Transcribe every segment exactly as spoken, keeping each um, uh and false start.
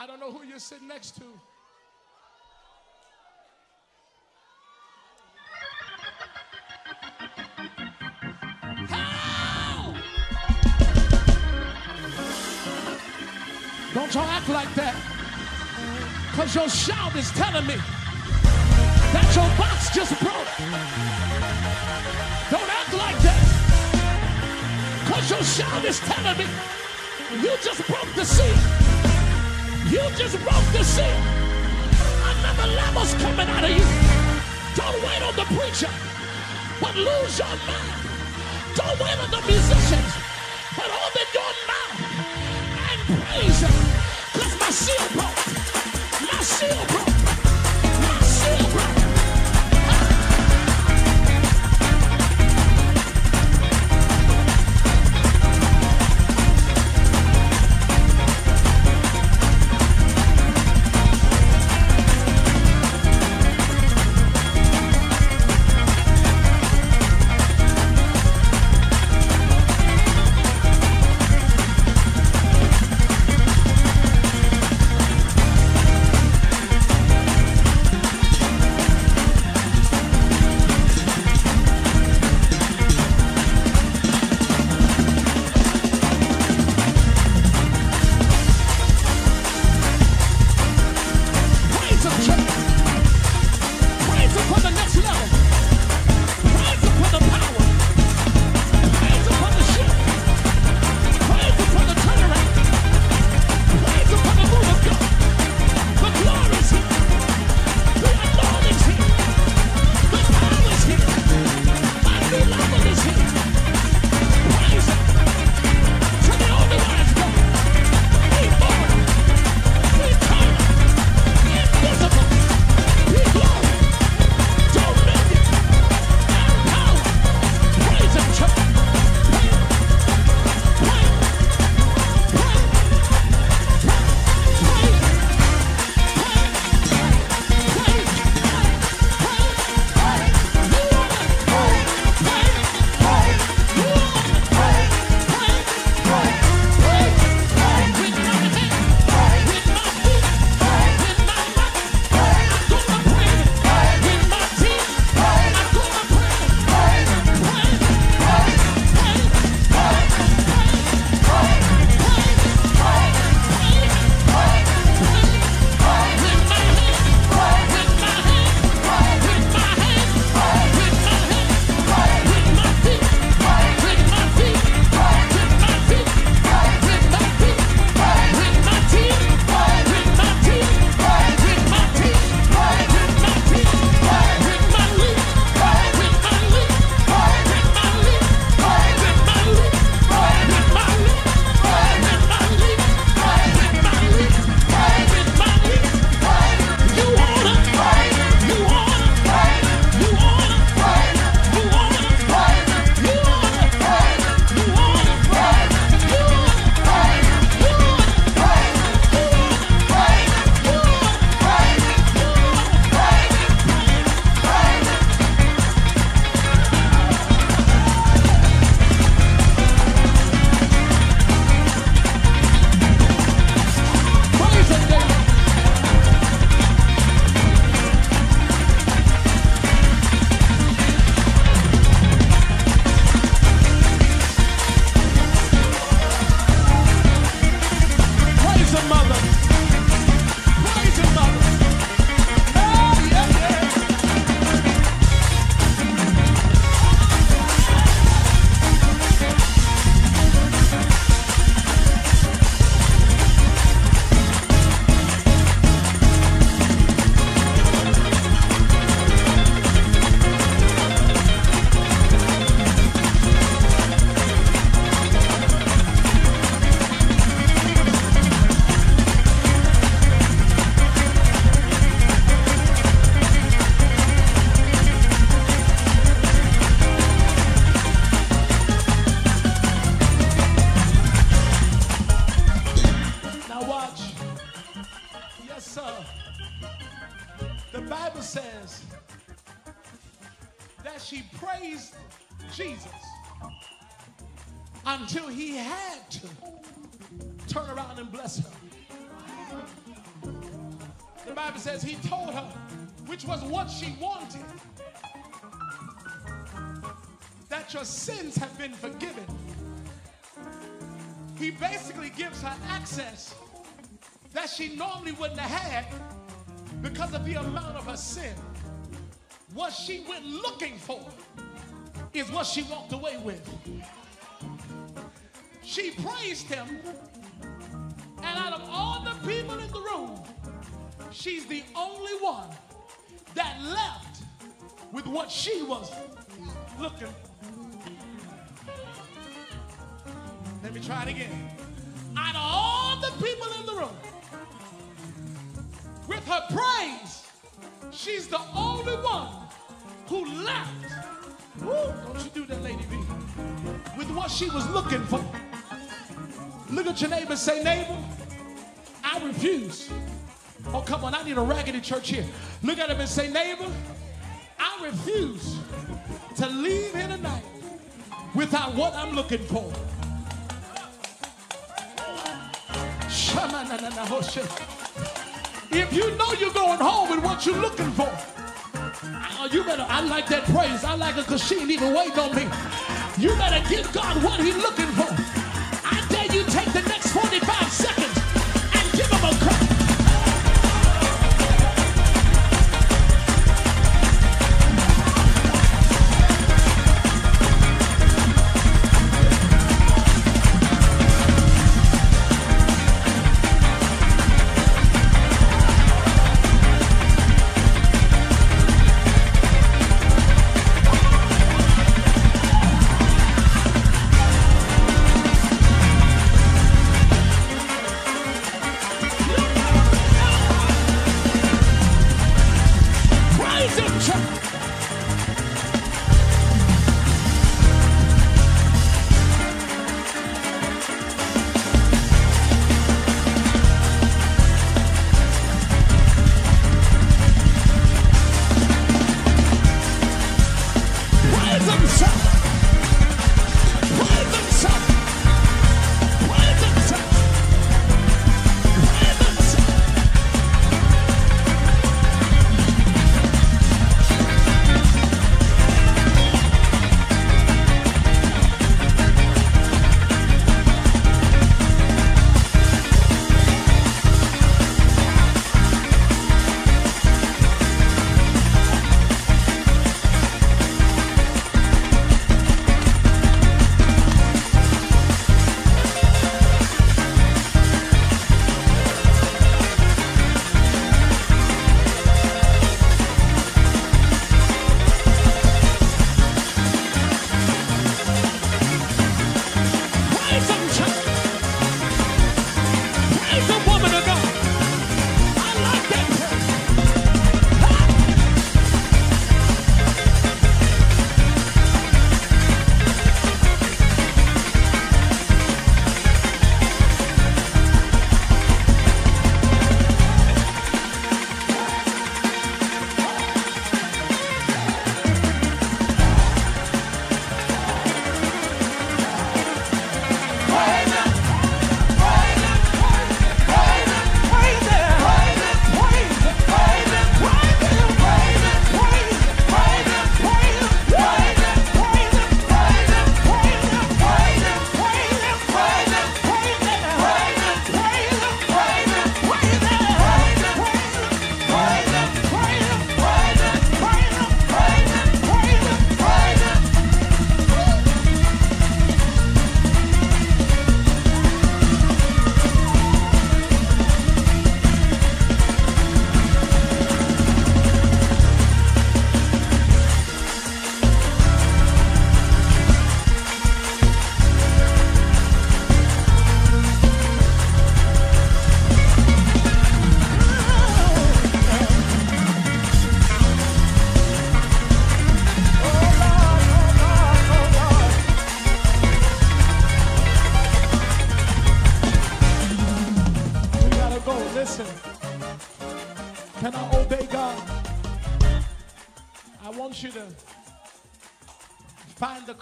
I don't know who you sit next to. How? Don't y'all act like that, because your shout is telling me that your box just broke. Don't act like that, because your shout is telling me you just broke the sea. You just broke the sea. Another level's coming out of you. Don't wait on the preacher, but lose your mind. Don't wait on the musicians, but hold in your mouth and praise him. Cause my seal broke. My seal broke. My seal broke. Until he had to turn around and bless her. The Bible says he told her, which was what she wanted, that your sins have been forgiven. He basically gives her access that she normally wouldn't have had because of the amount of her sin. What she went looking for is what she walked away with. She praised him, and out of all the people in the room, she's the only one that left with what she was looking for. Let me try it again. Out of all the people in the room, with her praise, she's the only one who left. Woo, don't you do that, Lady B. With what she was looking for. Look at your neighbor and say, neighbor, I refuse. Oh, come on, I need a raggedy church here. Look at him and say, neighbor, I refuse to leave here tonight without what I'm looking for. If you know you're going home with what you're looking for, you better, I like that praise. I like it because she didn't even wait on me. You better give God what he's looking for. I dare you take the next forty-five seconds and give him a crack.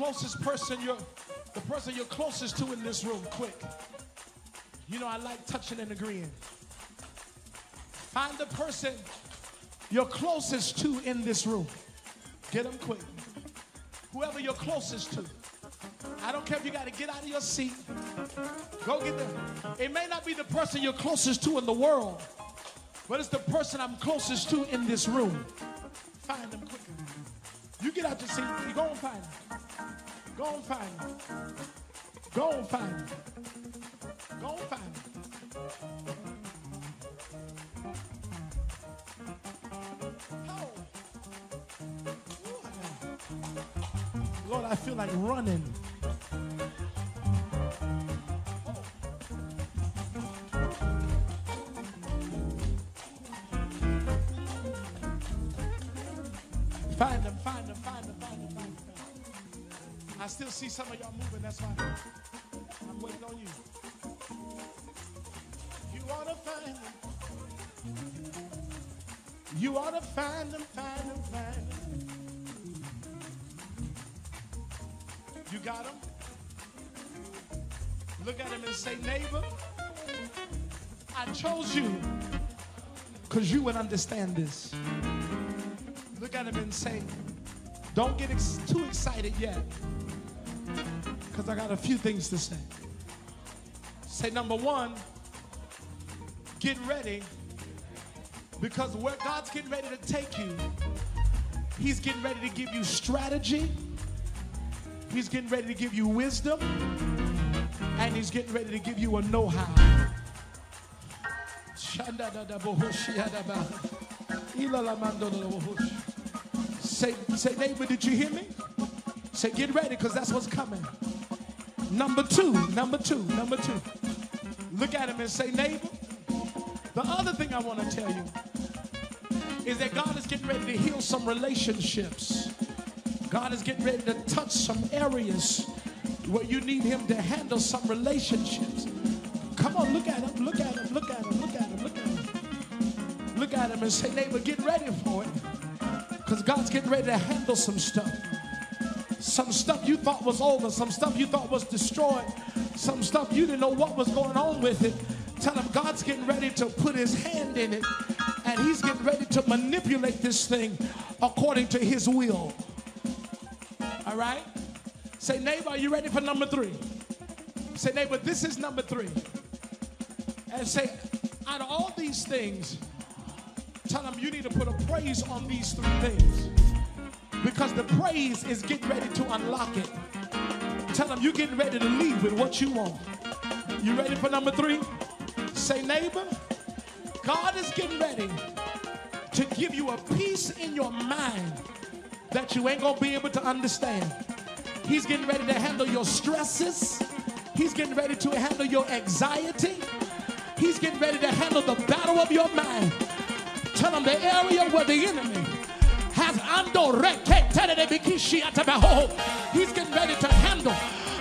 Closest person you're the person you're closest to in this room, quick. You know I like touching and agreeing. Find the person you're closest to in this room. Get them quick. Whoever you're closest to. I don't care if you got to get out of your seat. Go get them. It may not be the person you're closest to in the world, but it's the person I'm closest to in this room. Find them quickly. You get out your seat. You go and find them. Go and find them. Go and find them. Go and find them. Oh. Lord, I feel like running. Find them, find them, find them, find them, find them. I still see some of y'all moving, that's why I'm waiting on you. You ought to find them. You ought to find them, find them, find them. You got them? Look at them and say, neighbor, I chose you because you would understand this. Look at him and say, don't get ex too excited yet, because I got a few things to say. Say, number one, get ready, because where God's getting ready to take you, he's getting ready to give you strategy, he's getting ready to give you wisdom, and he's getting ready to give you a know-how. Say, say, neighbor, did you hear me? Say, get ready, because that's what's coming. Number two, number two, number two. Look at him and say, neighbor, the other thing I want to tell you is that God is getting ready to heal some relationships. God is getting ready to touch some areas where you need him to handle some relationships. Come on, look at him, look at him, look at him, look at him, look at him. Look at him and say, neighbor, get ready for it. Because God's getting ready to handle some stuff. Some stuff you thought was over. Some stuff you thought was destroyed. Some stuff you didn't know what was going on with it. Tell him God's getting ready to put his hand in it. And he's getting ready to manipulate this thing according to his will. All right? Say, neighbor, are you ready for number three? Say, neighbor, this is number three. And say, out of all these things, tell them you need to put a praise on these three things, because the praise is getting ready to unlock it. Tell them you're getting ready to leave with what you want. You ready for number three? Say, neighbor, God is getting ready to give you a peace in your mind that you ain't going to be able to understand. He's getting ready to handle your stresses. He's getting ready to handle your anxiety. He's getting ready to handle the battle of your mind. Tell them the area where the enemy has undirected. He's getting ready to handle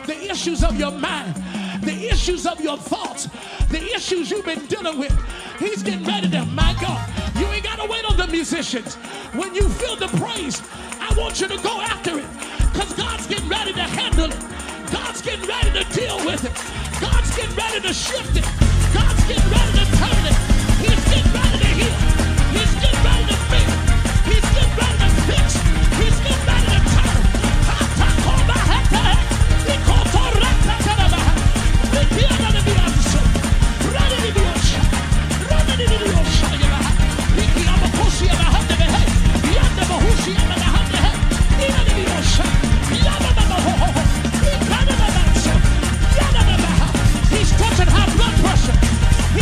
the issues of your mind, the issues of your thoughts, the issues you've been dealing with. He's getting ready to, my God, you ain't got to wait on the musicians. When you feel the praise, I want you to go after it, because God's getting ready to handle it. God's getting ready to deal with it. God's getting ready to shift it. God's getting ready to turn it. He's getting ready to heal. He's getting ready to fix. He's getting ready to fix. He's getting ready to turn.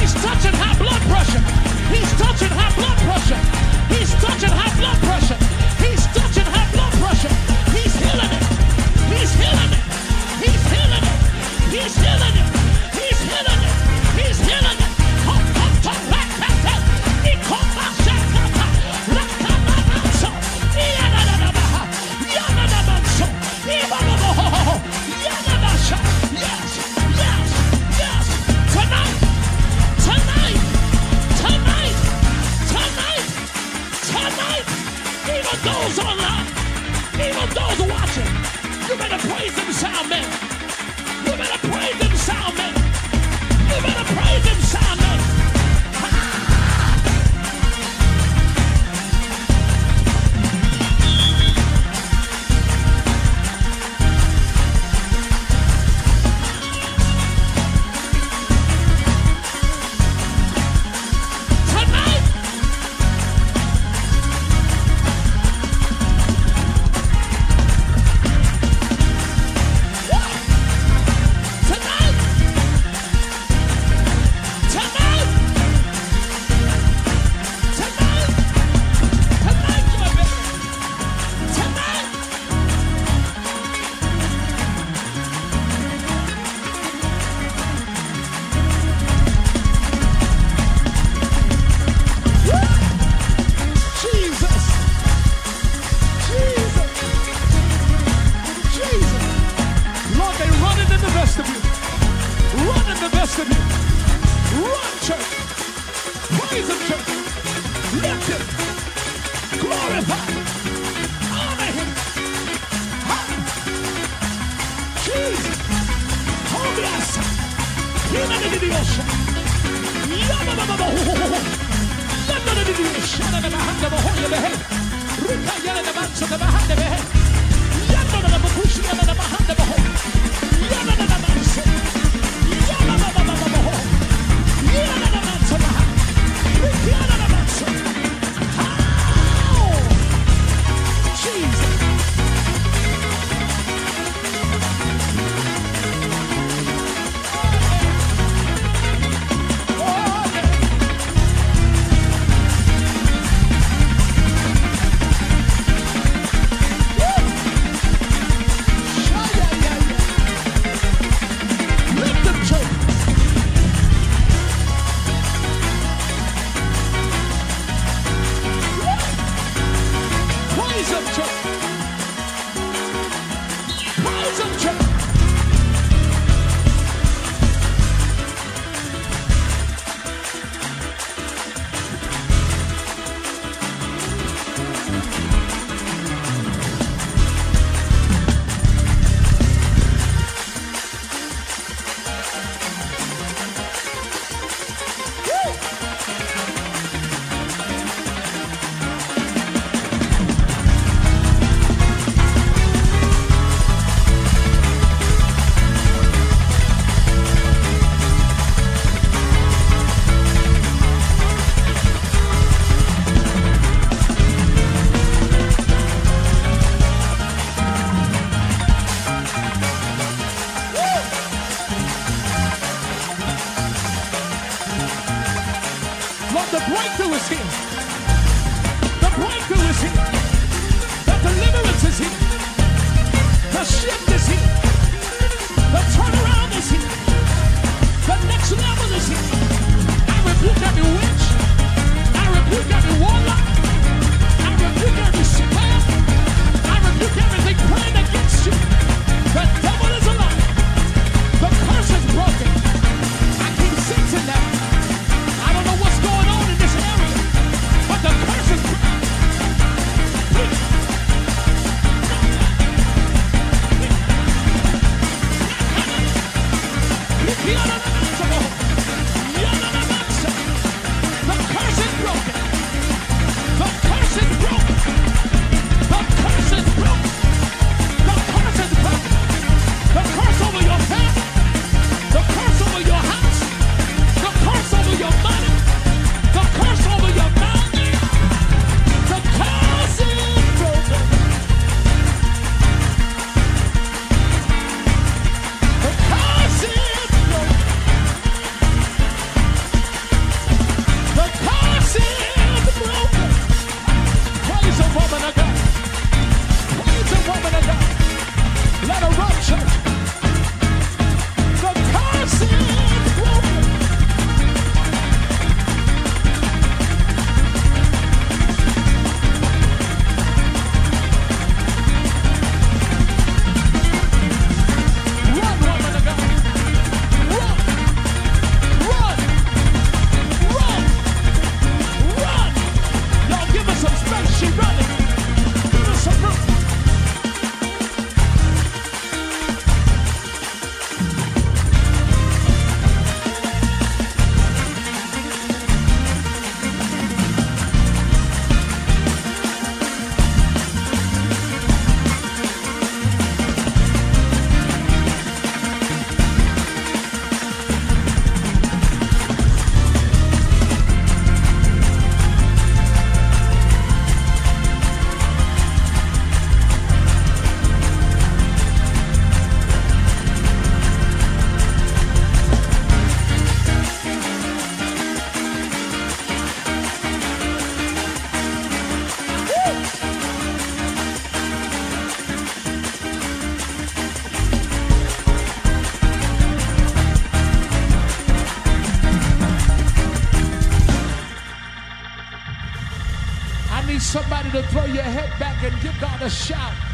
He's touching high blood pressure. He's touching high blood pressure. He's touching high blood pressure. He's touching high blood pressure. He's touching high blood pressure. He's healing it. He's healing it. He's healing it. He's healing it. He's healing it. He's healing it. Yes, yes, yes. Tonight. Even those online, even those watching, you better praise them, sound men. You better praise them, sound men. You better praise them, sound men. the best of you. Run, church. Praise him, church. Lift him. Glorify him. Honor him. Jesus. Oh, bless him. The breakthrough is here. The breakthrough is here. The deliverance is here. The shift is here. The turnaround is here. The next level is here. I rebuke every witch. I rebuke every warlock. I rebuke every spell. I rebuke everything planned against you. The devil is alive. The curse is broken. I keep sensing that. I don't know what's going on. The curse is broken. The curse is broken. The curse is broken. The curse is broken. The curse is broken. The curse over your family. The curse over your house. The curse over your money. The curse over your mouth. Somebody to throw your head back and give God a shout.